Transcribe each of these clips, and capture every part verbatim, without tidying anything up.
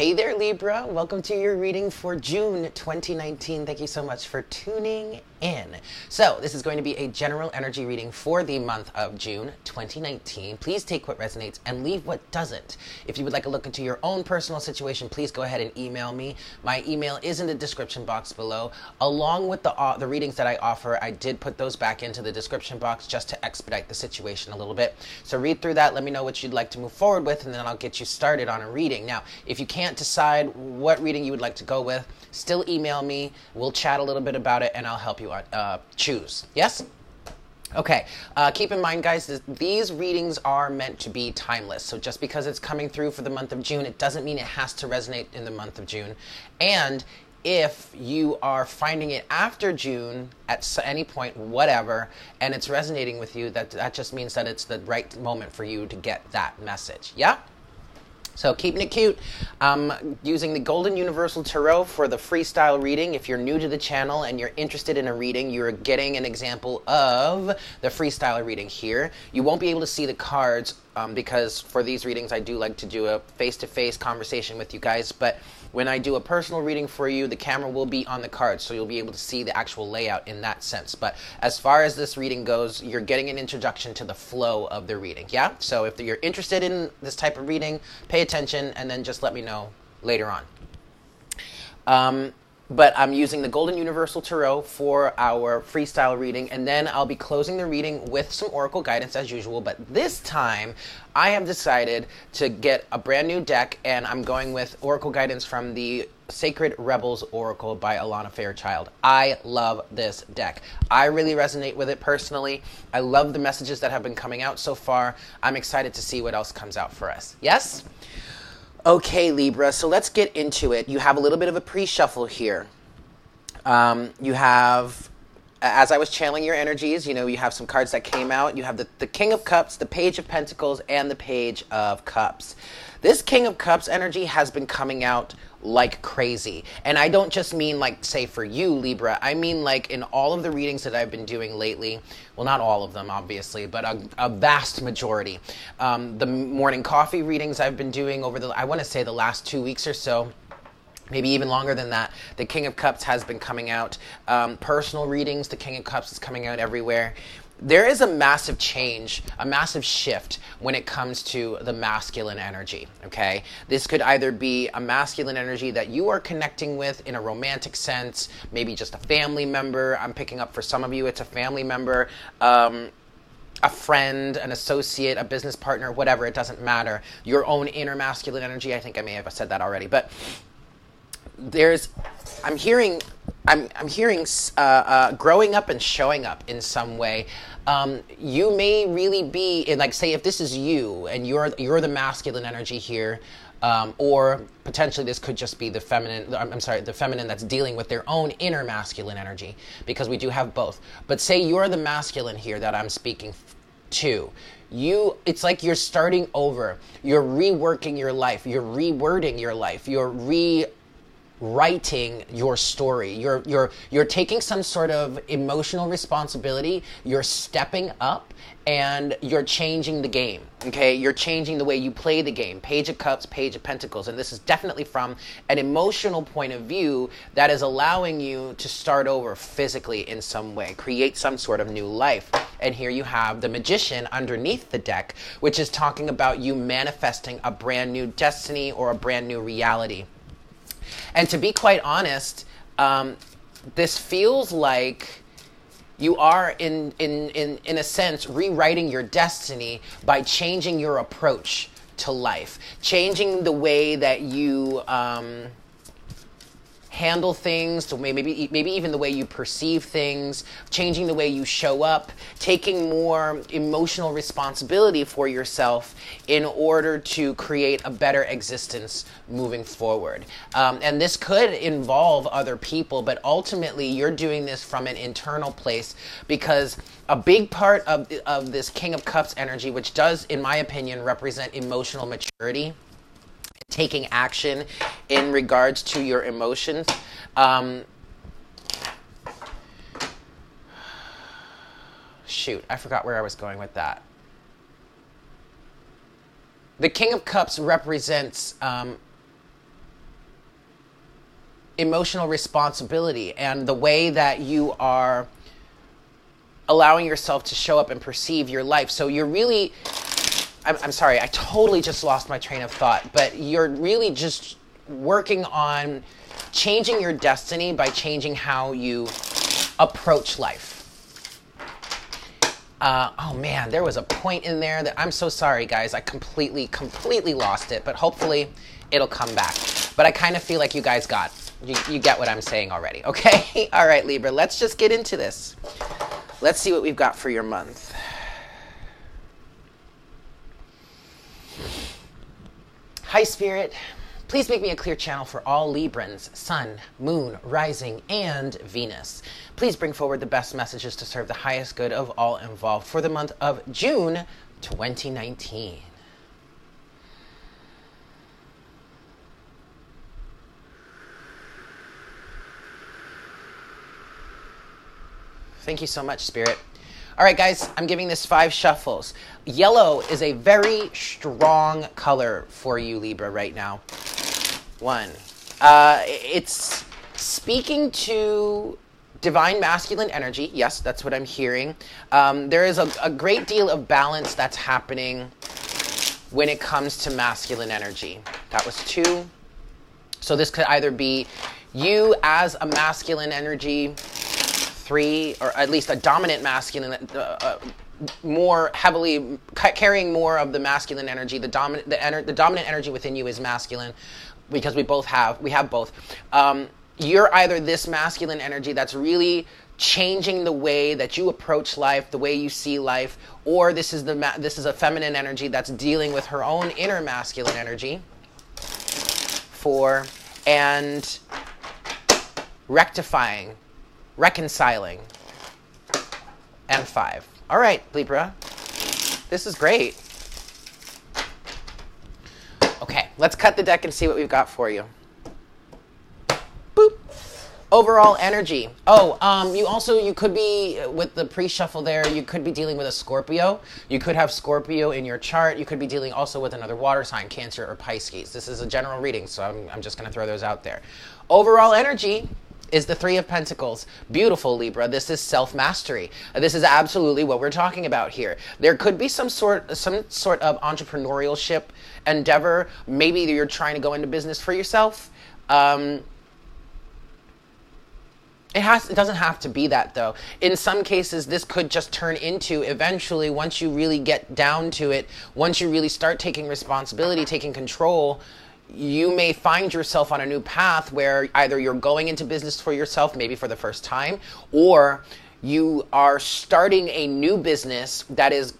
Hey there, Libra. Welcome to your reading for June twenty nineteen. Thank you so much for tuning in. So this is going to be a general energy reading for the month of June twenty nineteen. Please take what resonates and leave what doesn't. If you would like a look into your own personal situation, please go ahead and email me. My email is in the description box below. Along with the, uh, the readings that I offer, I did put those back into the description box just to expedite the situation a little bit. So read through that. Let me know what you'd like to move forward with, and then I'll get you started on a reading. Now, if you can't decide what reading you would like to go with, still email me. We'll chat a little bit about it, and I'll help you uh, choose. Yes? Okay, uh, keep in mind, guys, th these readings are meant to be timeless. So just because it's coming through for the month of June, it doesn't mean it has to resonate in the month of June. And if you are finding it after June, at any point, whatever, and it's resonating with you, that, that just means that it's the right moment for you to get that message. Yeah? So keeping it cute, um, using the Golden Universal Tarot for the freestyle reading. If you're new to the channel and you're interested in a reading, you're getting an example of the freestyle reading here. You won't be able to see the cards um, because for these readings, I do like to do a face-to-face conversation with you guys. But when I do a personal reading for you, the camera will be on the cards, so you'll be able to see the actual layout in that sense. But as far as this reading goes, you're getting an introduction to the flow of the reading, yeah? So if you're interested in this type of reading, pay attention, and then just let me know later on. Um, but I'm using the Golden Universal Tarot for our freestyle reading, and then I'll be closing the reading with some oracle guidance as usual, but this time I have decided to get a brand new deck, and I'm going with oracle guidance from the Sacred Rebels Oracle by Alana Fairchild. I love this deck. I really resonate with it personally. I love the messages that have been coming out so far. I'm excited to see what else comes out for us. Yes? Okay, Libra, so let's get into it. You have a little bit of a pre-shuffle here. Um, you have, as I was channeling your energies, you know, you have some cards that came out. You have the, the King of Cups, the Page of Pentacles, and the Page of Cups. This King of Cups energy has been coming out like crazy. And I don't just mean like, say, for you, Libra. I mean like in all of the readings that I've been doing lately. Well, not all of them, obviously, but a, a vast majority. Um, the morning coffee readings I've been doing over the, I want to say the last two weeks or so, maybe even longer than that, the King of Cups has been coming out. Um, personal readings, the King of Cups is coming out everywhere. There is a massive change, a massive shift when it comes to the masculine energy, okay? This could either be a masculine energy that you are connecting with in a romantic sense, maybe just a family member. I'm picking up for some of you, it's a family member, um, a friend, an associate, a business partner, whatever, it doesn't matter. Your own inner masculine energy, I think I may have said that already, but there's, I'm hearing, I'm, I'm hearing uh, uh, growing up and showing up in some way. Um, you may really be, in, like, say, if this is you and you're, you're the masculine energy here, um, or potentially this could just be the feminine, I'm, I'm sorry, the feminine that's dealing with their own inner masculine energy, because we do have both. But say you're the masculine here that I'm speaking to. You, it's like you're starting over. You're reworking your life. You're rewording your life. You're re- writing your story. You're, you're, you're taking some sort of emotional responsibility. You're stepping up and you're changing the game, okay? You're changing the way you play the game. Page of Cups, Page of Pentacles. And this is definitely from an emotional point of view that is allowing you to start over physically in some way, create some sort of new life. And here you have the Magician underneath the deck, which is talking about you manifesting a brand new destiny or a brand new reality. And to be quite honest, um, this feels like you are, in, in, in, in a sense, rewriting your destiny by changing your approach to life, changing the way that you um, handle things, so maybe, maybe even the way you perceive things, changing the way you show up, taking more emotional responsibility for yourself in order to create a better existence moving forward. Um, and this could involve other people, but ultimately you're doing this from an internal place, because a big part of, of this King of Cups energy, which does, in my opinion, represent emotional maturity, taking action in regards to your emotions. Um, shoot, I forgot where I was going with that. The King of Cups represents um, emotional responsibility and the way that you are allowing yourself to show up and perceive your life. So you're really, I'm, I'm sorry, I totally just lost my train of thought, but you're really just working on changing your destiny by changing how you approach life. Uh, oh man, there was a point in there that I'm so sorry guys, I completely, completely lost it, but hopefully it'll come back. But I kind of feel like you guys got, you, you get what I'm saying already, okay? All right, Libra, let's just get into this. Let's see what we've got for your month. Hi, Spirit. Please make me a clear channel for all Librans, Sun, Moon, Rising, and Venus. Please bring forward the best messages to serve the highest good of all involved for the month of June twenty nineteen. Thank you so much, Spirit. All right, guys, I'm giving this five shuffles. Yellow is a very strong color for you, Libra, right now. One, uh, it's speaking to divine masculine energy. Yes, that's what I'm hearing. Um, there is a, a great deal of balance that's happening when it comes to masculine energy. That was two. So this could either be you as a masculine energy, three, or at least a dominant masculine, uh, more heavily carrying more of the masculine energy. The dominant, the, ener the dominant energy within you is masculine, because we both have, we have both. Um, you're either this masculine energy that's really changing the way that you approach life, the way you see life, or this is the ma this is a feminine energy that's dealing with her own inner masculine energy. Four, and rectifying, reconciling, and five. All right, Libra, this is great. Okay, let's cut the deck and see what we've got for you. Boop. Overall energy. Oh, um, you also, you could be, with the pre-shuffle there, you could be dealing with a Scorpio. You could have Scorpio in your chart. You could be dealing also with another water sign, Cancer or Pisces. This is a general reading, so I'm, I'm just gonna throw those out there. Overall energy is the Three of Pentacles. Beautiful, Libra. This is self-mastery. This is absolutely what we're talking about here. There could be some sort, some sort of entrepreneurship endeavor. Maybe you're trying to go into business for yourself. Um, it, has, it doesn't have to be that, though. In some cases, this could just turn into, eventually, once you really get down to it, once you really start taking responsibility, taking control, you may find yourself on a new path where either you're going into business for yourself, maybe for the first time, or you are starting a new business that is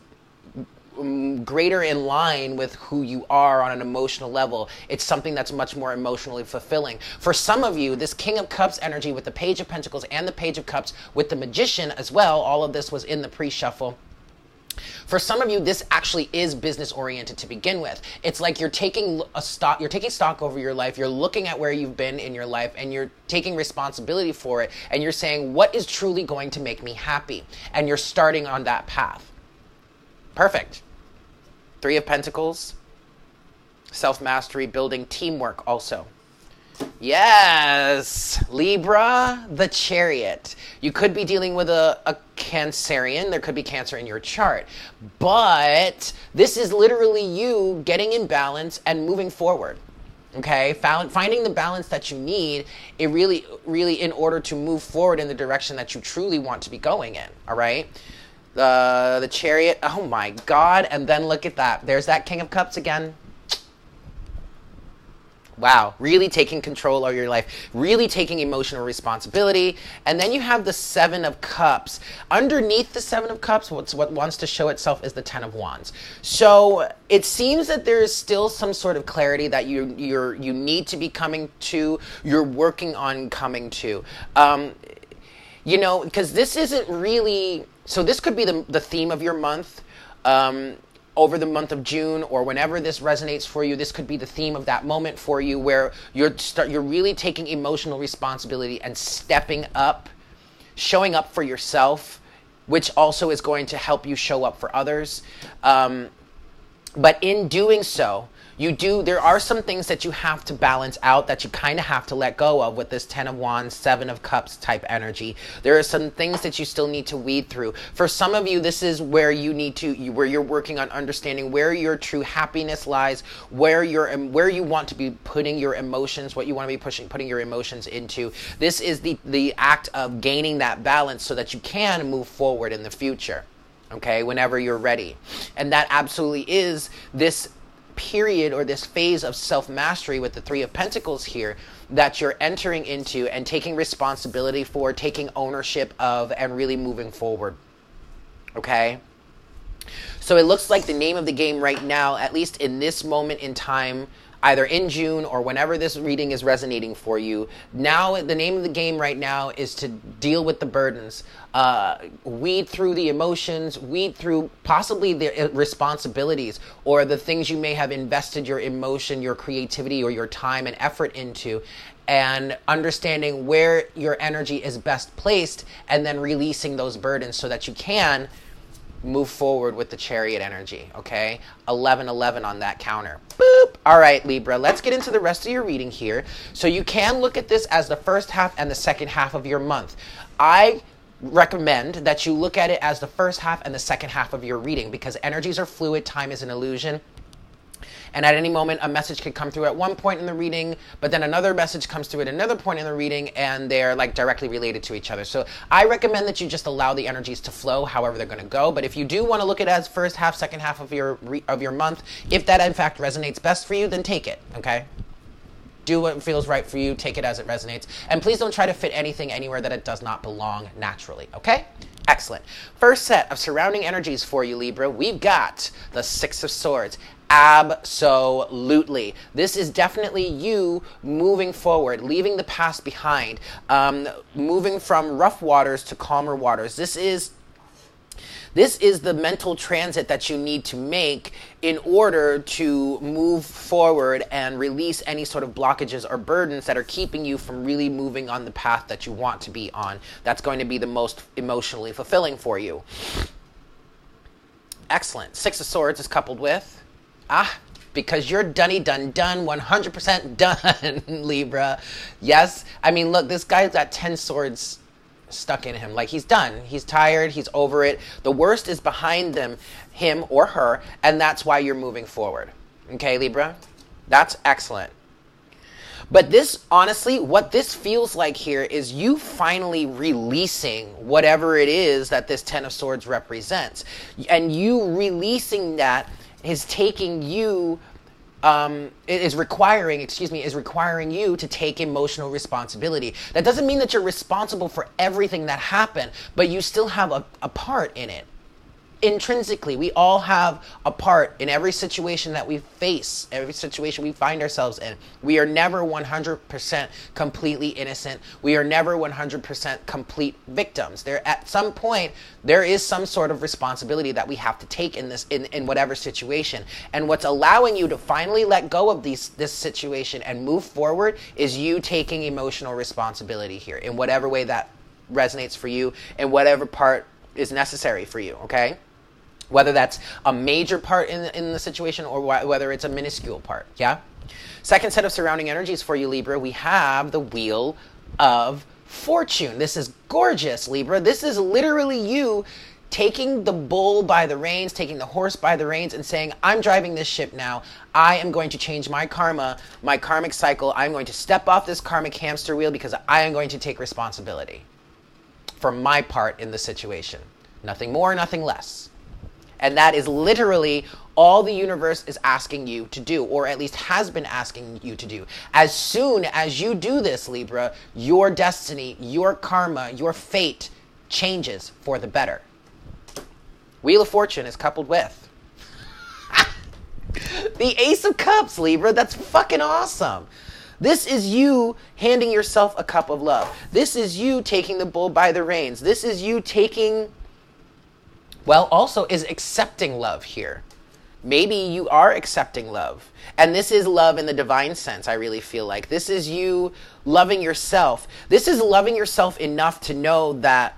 greater in line with who you are on an emotional level. It's something that's much more emotionally fulfilling. For some of you, this King of Cups energy with the Page of Pentacles and the Page of Cups with the Magician as well, all of this was in the pre-shuffle. For some of you, this actually is business oriented to begin with. It's like you're taking a stock, you're taking stock over your life. You're looking at where you've been in your life and you're taking responsibility for it. And you're saying, what is truly going to make me happy? And you're starting on that path. Perfect. Three of Pentacles, self-mastery, building teamwork also. Yes, Libra, the Chariot. You could be dealing with a, a Cancerian. There could be Cancer in your chart, but this is literally you getting in balance and moving forward. Okay, Found, finding the balance that you need, it really, really in order to move forward in the direction that you truly want to be going in. All right, uh, the Chariot. Oh my God! And then look at that. There's that King of Cups again. Wow, really taking control of your life, really taking emotional responsibility. And then you have the Seven of Cups. Underneath the Seven of Cups, what's, what wants to show itself is the Ten of Wands. So it seems that there is still some sort of clarity that you, you're, you need to be coming to, you're working on coming to. Um, you know, because this isn't really, so this could be the, the theme of your month. Um, over the month of June, or whenever this resonates for you, this could be the theme of that moment for you where you're, start, you're really taking emotional responsibility and stepping up, showing up for yourself, which also is going to help you show up for others. Um, but in doing so, You do, there are some things that you have to balance out, that you kind of have to let go of with this Ten of Wands, Seven of Cups type energy. There are some things that you still need to weed through. For some of you, this is where you need to, you, where you're working on understanding where your true happiness lies, where you're, where you want to be putting your emotions, what you want to be pushing, putting your emotions into. This is the, the act of gaining that balance so that you can move forward in the future. Okay, whenever you're ready. And that absolutely is this period or this phase of self-mastery with the Three of Pentacles here that you're entering into and taking responsibility for, taking ownership of, and really moving forward. Okay? So it looks like the name of the game right now, at least in this moment in time, either in June or whenever this reading is resonating for you. Now, the name of the game right now is to deal with the burdens, uh, weed through the emotions, weed through possibly the responsibilities or the things you may have invested your emotion, your creativity, or your time and effort into, and understanding where your energy is best placed and then releasing those burdens so that you can move forward with the Chariot energy, okay? eleven eleven on that counter. Boop! All right, Libra, let's get into the rest of your reading here. So you can look at this as the first half and the second half of your month. I recommend that you look at it as the first half and the second half of your reading because energies are fluid, time is an illusion. And at any moment, a message could come through at one point in the reading, but then another message comes through at another point in the reading, and they're like directly related to each other. So I recommend that you just allow the energies to flow however they're going to go. But if you do want to look at it as first half, second half of your, re of your month, if that in fact resonates best for you, then take it, okay? Do what feels right for you. Take it as it resonates. And please don't try to fit anything anywhere that it does not belong naturally, okay? Excellent. First set of surrounding energies for you, Libra. We've got the Six of Swords. Absolutely. This is definitely you moving forward, leaving the past behind, um, moving from rough waters to calmer waters. This is This is the mental transit that you need to make in order to move forward and release any sort of blockages or burdens that are keeping you from really moving on the path that you want to be on. That's going to be the most emotionally fulfilling for you. Excellent. Six of Swords is coupled with, ah, because you're dunny, done, done, one hundred percent done, Libra. Yes. I mean, look, this guy's got ten swords stuck in him. Like, he's done. He's tired. He's over it. The worst is behind them, him or her, and that's why you're moving forward. Okay, Libra? That's excellent. But this, honestly, what this feels like here is you finally releasing whatever it is that this Ten of Swords represents. And you releasing that is taking you Um, is requiring, excuse me, is requiring you to take emotional responsibility. That doesn't mean that you're responsible for everything that happened, but you still have a, a part in it. Intrinsically, we all have a part in every situation that we face, every situation we find ourselves in. We are never one hundred percent completely innocent. We are never one hundred percent complete victims. There, at some point, there is some sort of responsibility that we have to take in this, in, in whatever situation. And what's allowing you to finally let go of these, this situation and move forward is you taking emotional responsibility here in whatever way that resonates for you, in whatever part is necessary for you, okay? Whether that's a major part in the, in the situation or wh whether it's a minuscule part, yeah? Second set of surrounding energies for you, Libra, we have the Wheel of Fortune. This is gorgeous, Libra. This is literally you taking the bull by the reins, taking the horse by the reins and saying, I'm driving this ship now. I am going to change my karma, my karmic cycle. I'm going to step off this karmic hamster wheel because I am going to take responsibility for my part in the situation. Nothing more, nothing less. And that is literally all the universe is asking you to do, or at least has been asking you to do. As soon as you do this, Libra, your destiny, your karma, your fate changes for the better. Wheel of Fortune is coupled with the Ace of Cups, Libra. That's fucking awesome. This is you handing yourself a cup of love. This is you taking the bull by the reins. This is you taking, well, also is accepting love here. Maybe you are accepting love. And this is love in the divine sense, I really feel like. This is you loving yourself. This is loving yourself enough to know that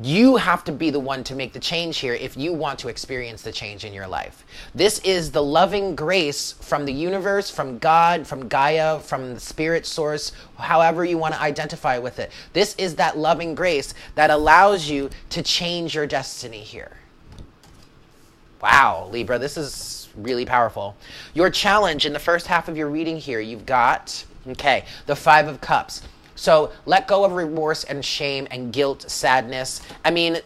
You have to be the one to make the change here if you want to experience the change in your life. This is the loving grace from the universe, from God, from Gaia, from the spirit source, however you want to identify with it. This is that loving grace that allows you to change your destiny here. Wow, Libra, this is really powerful. Your challenge in the first half of your reading here, you've got, okay, the Five of Cups. So let go of remorse and shame and guilt, sadness. I mean,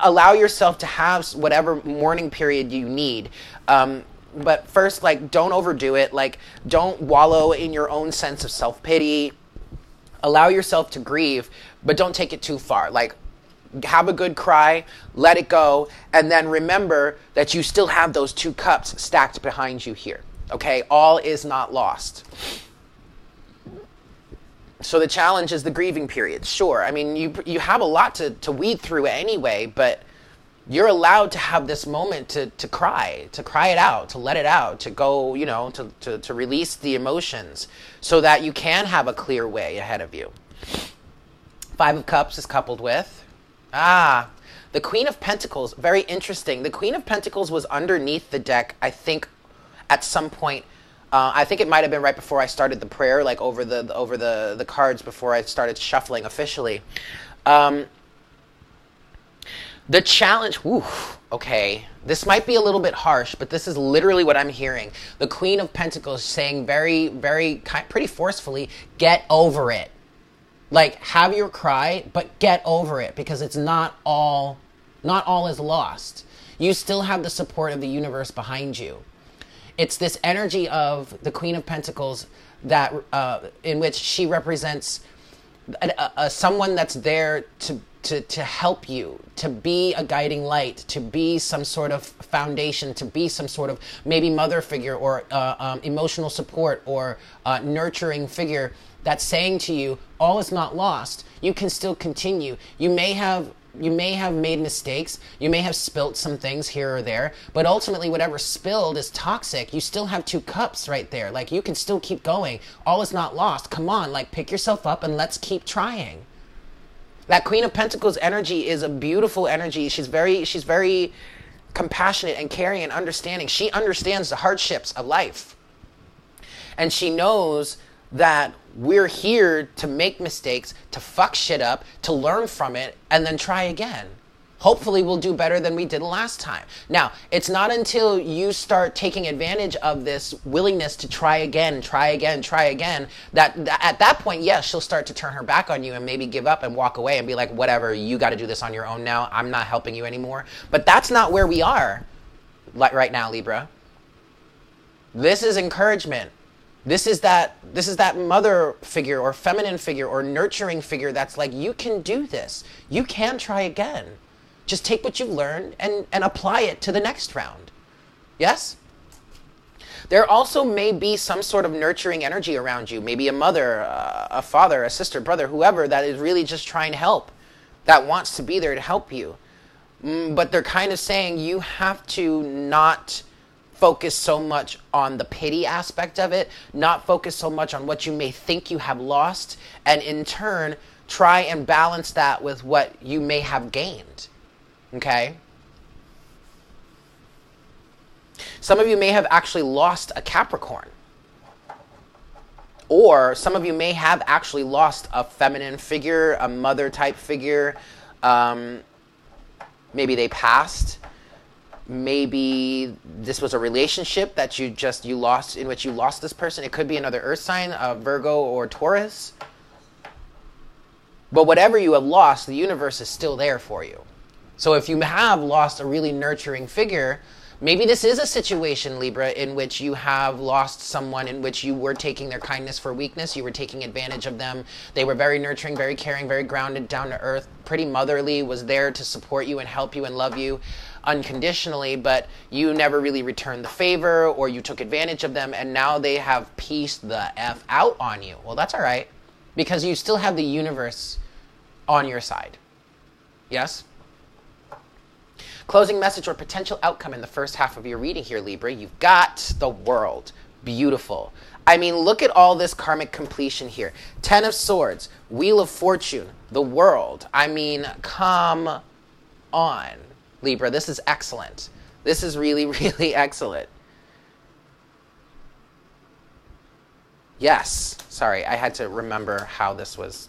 allow yourself to have whatever mourning period you need. Um, but first, like, don't overdo it. Like, don't wallow in your own sense of self-pity. Allow yourself to grieve, but don't take it too far. Like, have a good cry, let it go, and then remember that you still have those two cups stacked behind you here. Okay? All is not lost. So the challenge is the grieving period, sure. I mean, you, you have a lot to, to weed through anyway, but you're allowed to have this moment to, to cry, to cry it out, to let it out, to go, you know, to, to, to release the emotions so that you can have a clear way ahead of you. Five of Cups is coupled with, ah, the Queen of Pentacles, very interesting. The Queen of Pentacles was underneath the deck, I think, at some point. Uh, I think it might have been right before I started the prayer, like over the, the over the the cards before I started shuffling officially. Um, the challenge, whew, okay, this might be a little bit harsh, but this is literally what I'm hearing. The Queen of Pentacles saying very, very, pretty forcefully, get over it. Like, have your cry, but get over it, because it's not all, not all is lost. You still have the support of the universe behind you. It's this energy of the Queen of Pentacles that, uh, in which she represents a, a, a someone that's there to, to, to help you, to be a guiding light, to be some sort of foundation, to be some sort of maybe mother figure or uh, um, emotional support or uh, nurturing figure that's saying to you, all is not lost. You can still continue. You may have... You may have made mistakes, you may have spilt some things here or there, but ultimately whatever spilled is toxic. You still have two cups right there. Like, you can still keep going. All is not lost. Come on, like, pick yourself up and let's keep trying. That Queen of Pentacles energy is a beautiful energy. She's very, she's very compassionate and caring and understanding. She understands the hardships of life. And she knows that we're here to make mistakes, to fuck shit up, to learn from it, and then try again. Hopefully we'll do better than we did last time. Now, it's not until you start taking advantage of this willingness to try again, try again, try again, that th- at that point, yes, she'll start to turn her back on you and maybe give up and walk away and be like, whatever, you got to do this on your own now. I'm not helping you anymore. But that's not where we are right now, Libra. This is encouragement. This is that, this is that mother figure or feminine figure or nurturing figure that's like, you can do this. You can try again. Just take what you've learned and, and apply it to the next round. Yes? There also may be some sort of nurturing energy around you. Maybe a mother, uh, a father, a sister, brother, whoever, that is really just trying to help, that wants to be there to help you. Mm, but they're kind of saying you have to not... focus so much on the pity aspect of it, not focus so much on what you may think you have lost, and in turn, try and balance that with what you may have gained, okay? Some of you may have actually lost a Capricorn, or some of you may have actually lost a feminine figure, a mother-type figure. Um, maybe they passed. Maybe this was a relationship that you just, you lost, in which you lost this person. It could be another earth sign, uh, Virgo or Taurus. But whatever you have lost, the universe is still there for you. So if you have lost a really nurturing figure, maybe this is a situation, Libra, in which you have lost someone in which you were taking their kindness for weakness. You were taking advantage of them. They were very nurturing, very caring, very grounded, down to earth, pretty motherly, was there to support you and help you and love you unconditionally, but you never really returned the favor, or you took advantage of them, and now they have pieced the F out on you. Well, that's all right, because you still have the universe on your side. Yes? Closing message or potential outcome in the first half of your reading here, Libra. You've got the World. Beautiful. I mean, look at all this karmic completion here. Ten of Swords, Wheel of Fortune, the World. I mean, come on, Libra. This is excellent. This is really, really excellent. Yes. Sorry, I had to remember how this was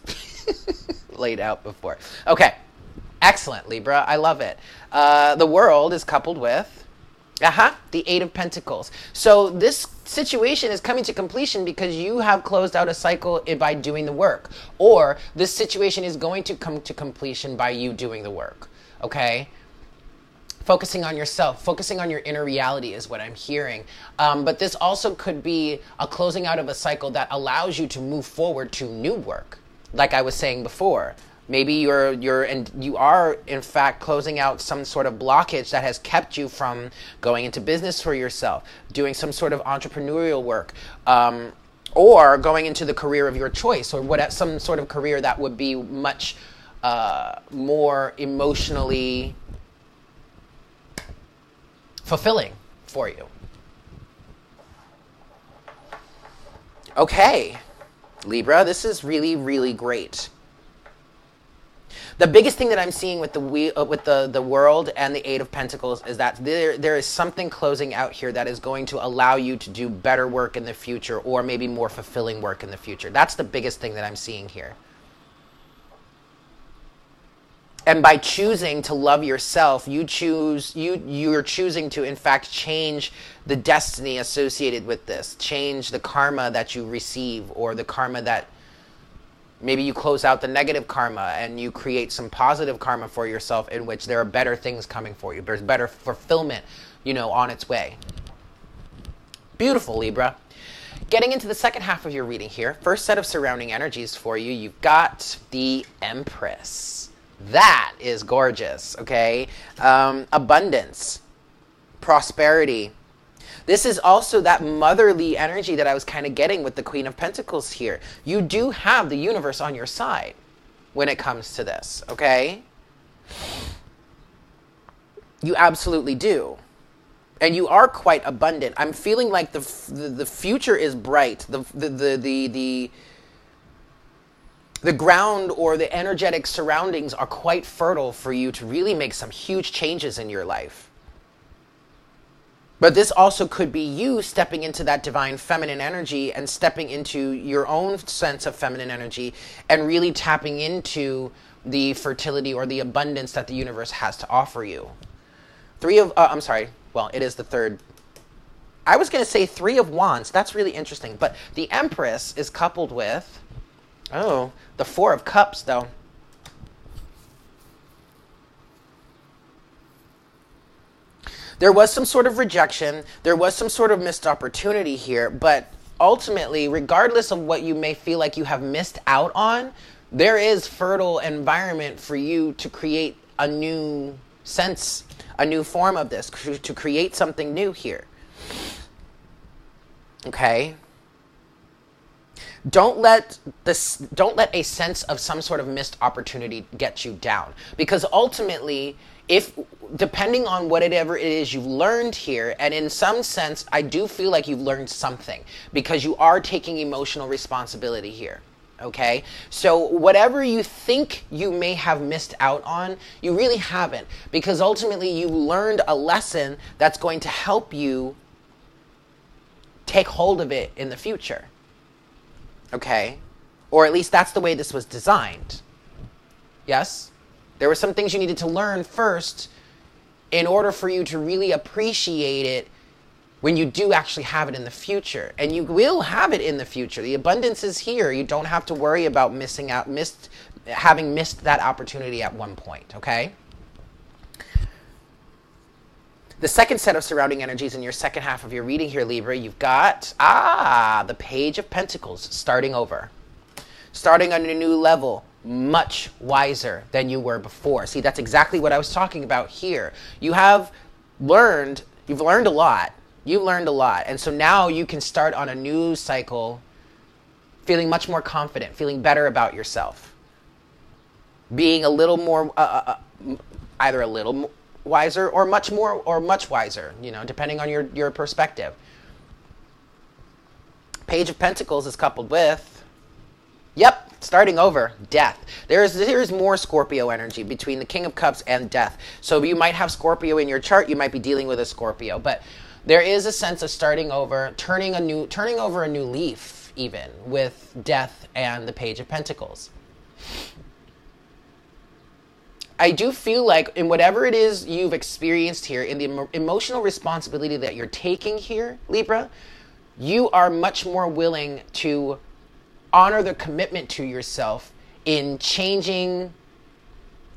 laid out before. Okay. Excellent, Libra. I love it. Uh, the world is coupled with uh-huh, the Eight of Pentacles. So this situation is coming to completion because you have closed out a cycle by doing the work. Or this situation is going to come to completion by you doing the work. Okay? Focusing on yourself, focusing on your inner reality is what I'm hearing. Um, but this also could be a closing out of a cycle that allows you to move forward to new work. Like I was saying before, maybe you're, you're, and you are in fact closing out some sort of blockage that has kept you from going into business for yourself, doing some sort of entrepreneurial work, um, or going into the career of your choice, or what, some sort of career that would be much uh, more emotionally fulfilling for you. Okay, Libra, this is really, really great. The biggest thing that I'm seeing with the we, uh, with the, the world and the Eight of Pentacles is that there, there is something closing out here that is going to allow you to do better work in the future, or maybe more fulfilling work in the future. That's the biggest thing that I'm seeing here. And by choosing to love yourself, you choose, you, you're choosing to, in fact, change the destiny associated with this, change the karma that you receive, or the karma that maybe you close out the negative karma and you create some positive karma for yourself in which there are better things coming for you. There's better fulfillment, you know, on its way. Beautiful, Libra. Getting into the second half of your reading here, first set of surrounding energies for you, you've got the Empress. That is gorgeous, okay? Um, abundance, prosperity. This is also that motherly energy that I was kind of getting with the Queen of Pentacles here. You do have the universe on your side when it comes to this, okay? You absolutely do. And you are quite abundant. I'm feeling like the, f the, the future is bright. The, the, the, the, the The ground or the energetic surroundings are quite fertile for you to really make some huge changes in your life. But this also could be you stepping into that divine feminine energy and stepping into your own sense of feminine energy and really tapping into the fertility or the abundance that the universe has to offer you. Three of, uh, I'm sorry, well, it is the third. I was going to say Three of Wands. That's really interesting. But the Empress is coupled with, oh, the Four of Cups, though. There was some sort of rejection. There was some sort of missed opportunity here. But ultimately, regardless of what you may feel like you have missed out on, there is fertile environment for you to create a new sense, a new form of this, to create something new here. Okay. Don't let this, don't let a sense of some sort of missed opportunity get you down. Because ultimately, if depending on whatever it is you've learned here, and in some sense, I do feel like you've learned something because you are taking emotional responsibility here. Okay? So whatever you think you may have missed out on, you really haven't. Because ultimately, you learned a lesson that's going to help you take hold of it in the future. Okay? Or at least that's the way this was designed. Yes? There were some things you needed to learn first in order for you to really appreciate it when you do actually have it in the future. And you will have it in the future. The abundance is here. You don't have to worry about missing out, missed, having missed that opportunity at one point. Okay? The second set of surrounding energies in your second half of your reading here, Libra, you've got, ah, the Page of Pentacles, starting over. Starting on a new level, much wiser than you were before. See, that's exactly what I was talking about here. You have learned, you've learned a lot. You've learned a lot. And so now you can start on a new cycle feeling much more confident, feeling better about yourself. Being a little more, uh, uh, either a little more, wiser or much more or much wiser, you know, depending on your, your perspective. Page of Pentacles is coupled with Yep. Starting over, death. There is there is more Scorpio energy between the King of Cups and death. So you might have Scorpio in your chart. You might be dealing with a Scorpio, but there is a sense of starting over, turning a new, turning over a new leaf, even with death and the Page of Pentacles. I do feel like in whatever it is you've experienced here, in the em- emotional responsibility that you're taking here, Libra, you are much more willing to honor the commitment to yourself in changing,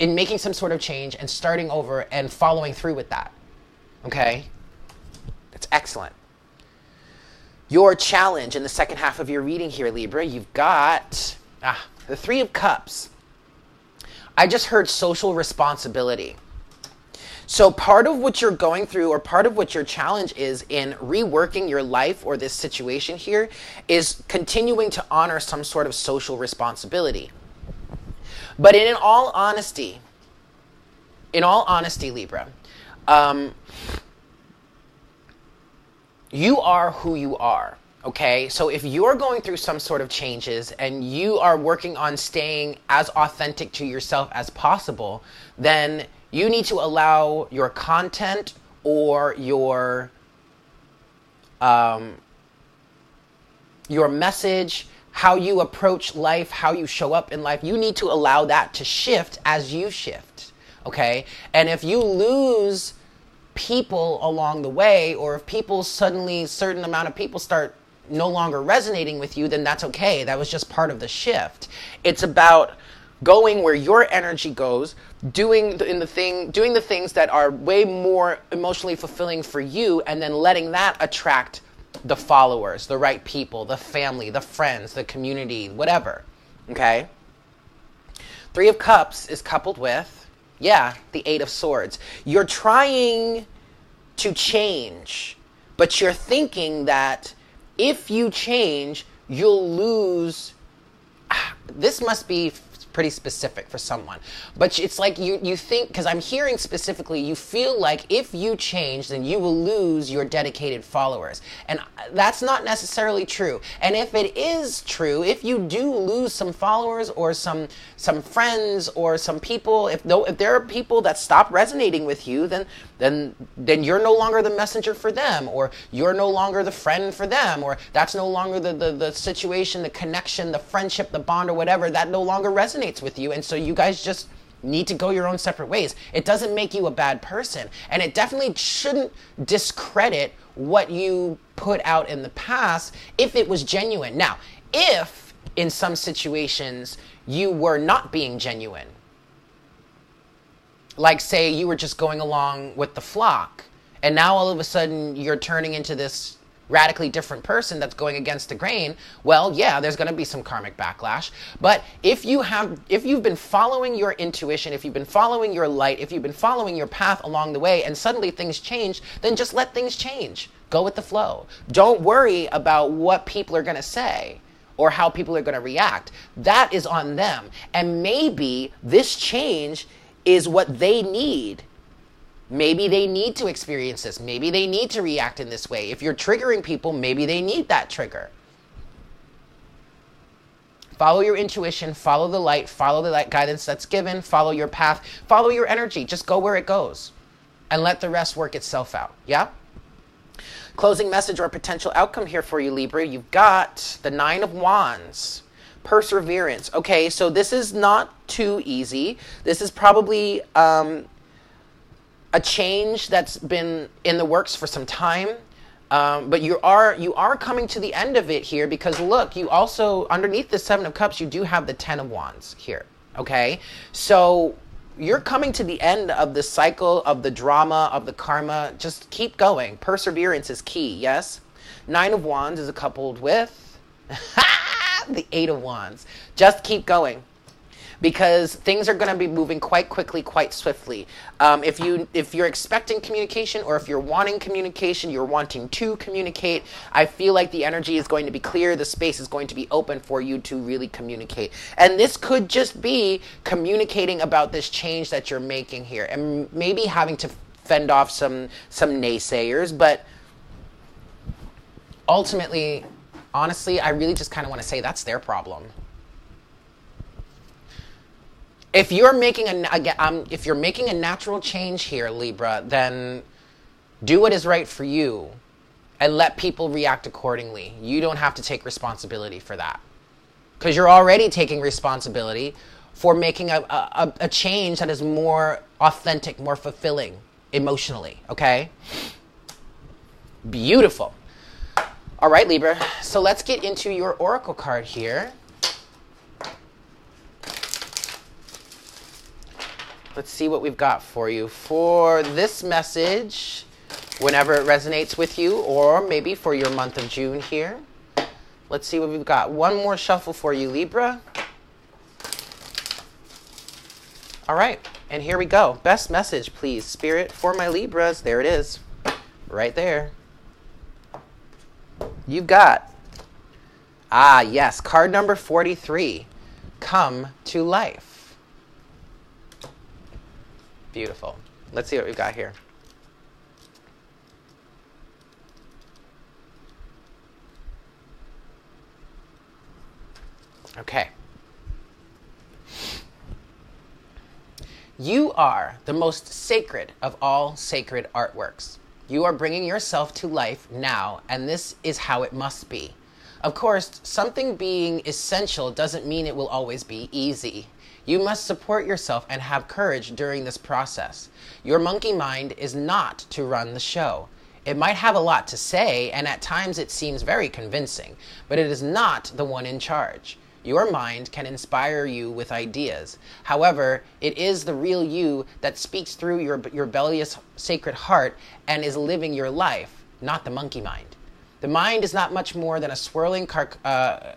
in making some sort of change and starting over and following through with that. Okay? That's excellent. Your challenge in the second half of your reading here, Libra, you've got ah, the Three of Cups. I just heard social responsibility. So part of what you're going through, or part of what your challenge is in reworking your life or this situation here, is continuing to honor some sort of social responsibility. But in all honesty, in all honesty, Libra, um, you are who you are, okay? So if you're going through some sort of changes and you are working on staying as authentic to yourself as possible, then you need to allow your content or your um, your message, how you approach life, how you show up in life, you need to allow that to shift as you shift, okay? And if you lose people along the way, or if people suddenly, certain amount of people start no longer resonating with you, then that's okay. That was just part of the shift. It's about going where your energy goes, doing the, in the thing, doing the things that are way more emotionally fulfilling for you, and then letting that attract the followers, the right people, the family, the friends, the community, whatever, okay? Three of Cups is coupled with, yeah, the Eight of Swords. You're trying to change, but you're thinking that if you change, you'll lose. This must be pretty specific for someone, but it's like you you think, because I'm hearing specifically, you feel like if you change, then you will lose your dedicated followers, and that's not necessarily true. And if it is true, if you do lose some followers or some some friends or some people, if no if there are people that stop resonating with you, then then then you're no longer the messenger for them, or you're no longer the friend for them, or that's no longer the the, the situation, the connection, the friendship, the bond, or whatever, that no longer resonates with you. And so you guys just need to go your own separate ways. It doesn't make you a bad person, and it definitely shouldn't discredit what you put out in the past if it was genuine. Now, if in some situations you were not being genuine, like say you were just going along with the flock, and now all of a sudden you're turning into this radically different person that's going against the grain, well, yeah, there's going to be some karmic backlash. But if you have, if you've been following your intuition, if you've been following your light, if you've been following your path along the way, and suddenly things change, then just let things change. Go with the flow. Don't worry about what people are going to say or how people are going to react. That is on them. And maybe this change is what they need. Maybe they need to experience this. Maybe they need to react in this way. If you're triggering people, maybe they need that trigger. Follow your intuition. Follow the light. Follow the light guidance that's given. Follow your path. Follow your energy. Just go where it goes and let the rest work itself out. Yeah? Closing message or potential outcome here for you, Libra. You've got the Nine of Wands. Perseverance. Okay, so this is not too easy. This is probably Um, a change that's been in the works for some time, um, but you are you are coming to the end of it here, because look, you also, underneath the Seven of Cups, you do have the Ten of Wands here, okay? So you're coming to the end of the cycle, of the drama, of the karma. Just keep going. Perseverance is key, yes? Nine of Wands is coupled with the Eight of Wands. Just keep going, because things are going to be moving quite quickly, quite swiftly. Um, if you, if you're expecting communication, or if you're wanting communication, you're wanting to communicate, I feel like the energy is going to be clear. The space is going to be open for you to really communicate. And this could just be communicating about this change that you're making here, and maybe having to fend off some, some naysayers. But ultimately, honestly, I really just kind of want to say that's their problem. If you're making a again, um, if you're making a natural change here, Libra, then do what is right for you and let people react accordingly. You don't have to take responsibility for that, because you're already taking responsibility for making a, a, a change that is more authentic, more fulfilling emotionally, okay? Beautiful. All right, Libra. So let's get into your oracle card here. Let's see what we've got for you for this message, whenever it resonates with you, or maybe for your month of June here. Let's see what we've got. One more shuffle for you, Libra. All right, and here we go. Best message, please, Spirit, for my Libras. There it is, right there. You've got, ah, yes, card number forty-three, Come to Life. Beautiful. Let's see what we've got here. Okay. You are the most sacred of all sacred artworks. You are bringing yourself to life now, and this is how it must be. Of course, something being essential doesn't mean it will always be easy. You must support yourself and have courage during this process. Your monkey mind is not to run the show. It might have a lot to say, and at times it seems very convincing, but it is not the one in charge. Your mind can inspire you with ideas. However, it is the real you that speaks through your, your rebellious sacred heart and is living your life, not the monkey mind. The mind is not much more than a swirling uh,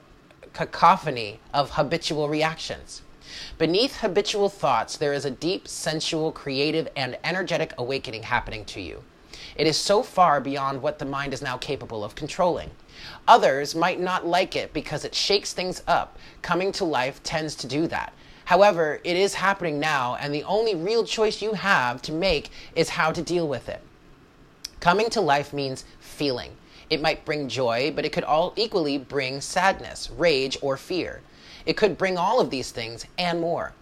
cacophony of habitual reactions. Beneath habitual thoughts, there is a deep, sensual, creative, and energetic awakening happening to you. It is so far beyond what the mind is now capable of controlling. Others might not like it because it shakes things up. Coming to life tends to do that. However, it is happening now, and the only real choice you have to make is how to deal with it. Coming to life means feeling. It might bring joy, but it could all equally bring sadness, rage, or fear. It could bring all of these things and more.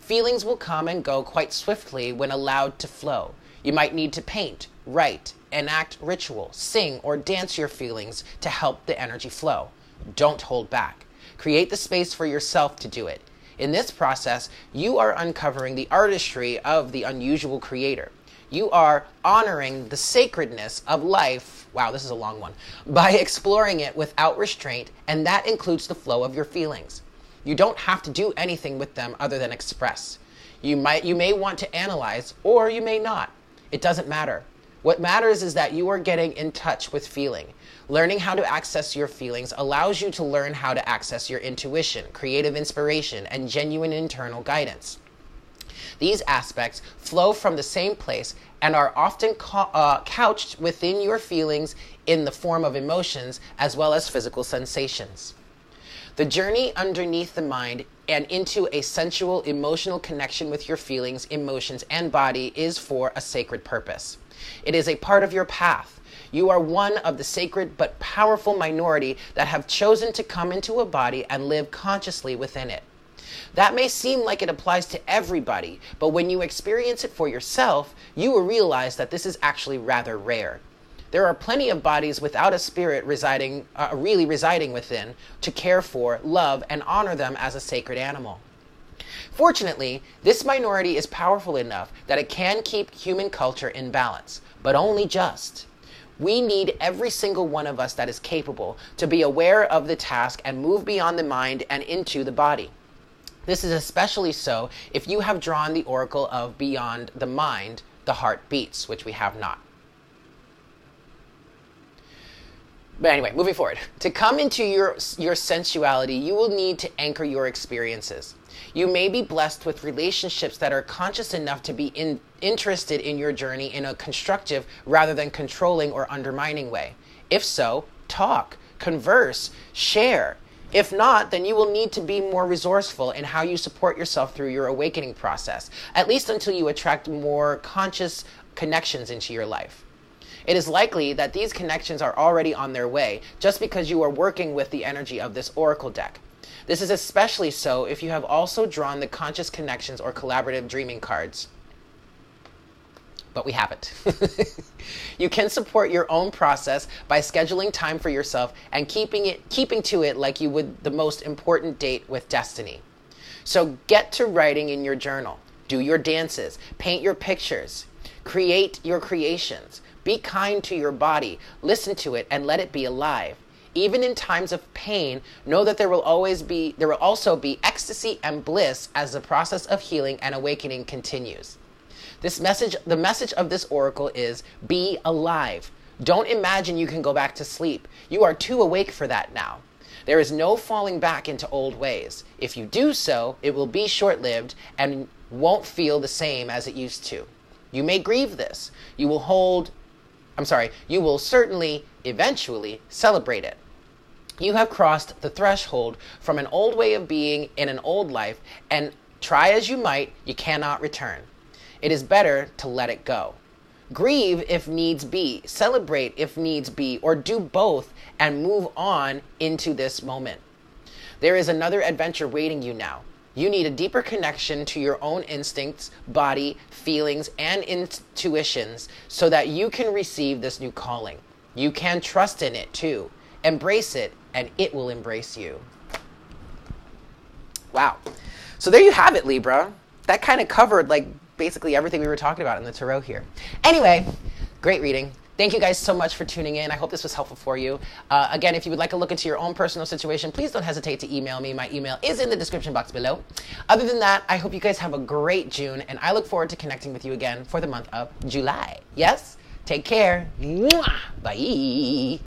Feelings will come and go quite swiftly when allowed to flow. You might need to paint, write, enact ritual, sing, or dance your feelings to help the energy flow. Don't hold back. Create the space for yourself to do it. In this process, you are uncovering the artistry of the unusual creator. You are honoring the sacredness of life, wow, this is a long one, by exploring it without restraint, and that includes the flow of your feelings. You don't have to do anything with them other than express. You might, you may want to analyze, or you may not. It doesn't matter. What matters is that you are getting in touch with feeling. Learning how to access your feelings allows you to learn how to access your intuition, creative inspiration, and genuine internal guidance. These aspects flow from the same place and are often uh, couched within your feelings in the form of emotions as well as physical sensations. The journey underneath the mind and into a sensual, emotional connection with your feelings, emotions, and body is for a sacred purpose. It is a part of your path. You are one of the sacred but powerful minority that have chosen to come into a body and live consciously within it. That may seem like it applies to everybody, but when you experience it for yourself, you will realize that this is actually rather rare. There are plenty of bodies without a spirit residing, uh, really residing within to care for, love, and honor them as a sacred animal. Fortunately, this minority is powerful enough that it can keep human culture in balance, but only just. We need every single one of us that is capable to be aware of the task and move beyond the mind and into the body. This is especially so if you have drawn the oracle of beyond the mind, the heart beats, which we have not. But anyway, moving forward. To come into your, your sensuality, you will need to anchor your experiences. You may be blessed with relationships that are conscious enough to be in, interested in your journey in a constructive rather than controlling or undermining way. If so, talk, converse, share. If not, then you will need to be more resourceful in how you support yourself through your awakening process, at least until you attract more conscious connections into your life. It is likely that these connections are already on their way just because you are working with the energy of this oracle deck. This is especially so if you have also drawn the conscious connections or collaborative dreaming cards. But we haven't. You can support your own process by scheduling time for yourself and keeping it, keeping to it like you would the most important date with destiny. So get to writing in your journal. Do your dances. Paint your pictures. Create your creations. Be kind to your body. Listen to it and let it be alive. Even in times of pain, know that there will always be, there will also be ecstasy and bliss as the process of healing and awakening continues. This message, the message of this oracle is be alive. Don't imagine you can go back to sleep. You are too awake for that now. There is no falling back into old ways. If you do so, it will be short-lived and won't feel the same as it used to. You may grieve this. You will hold, I'm sorry, you will certainly eventually celebrate it. You have crossed the threshold from an old way of being in an old life, and try as you might, you cannot return. It is better to let it go. Grieve if needs be, celebrate if needs be, or do both and move on into this moment. There is another adventure waiting you now. You need a deeper connection to your own instincts, body, feelings, and intuitions so that you can receive this new calling. You can trust in it too. Embrace it and it will embrace you. Wow. So there you have it, Libra. That kind of covered like basically everything we were talking about in the tarot here. Anyway, great reading. Thank you guys so much for tuning in. I hope this was helpful for you. Uh, again, if you would like a look into your own personal situation, please don't hesitate to email me. My email is in the description box below. Other than that, I hope you guys have a great June, and I look forward to connecting with you again for the month of July. Yes? Take care. Mwah! Bye.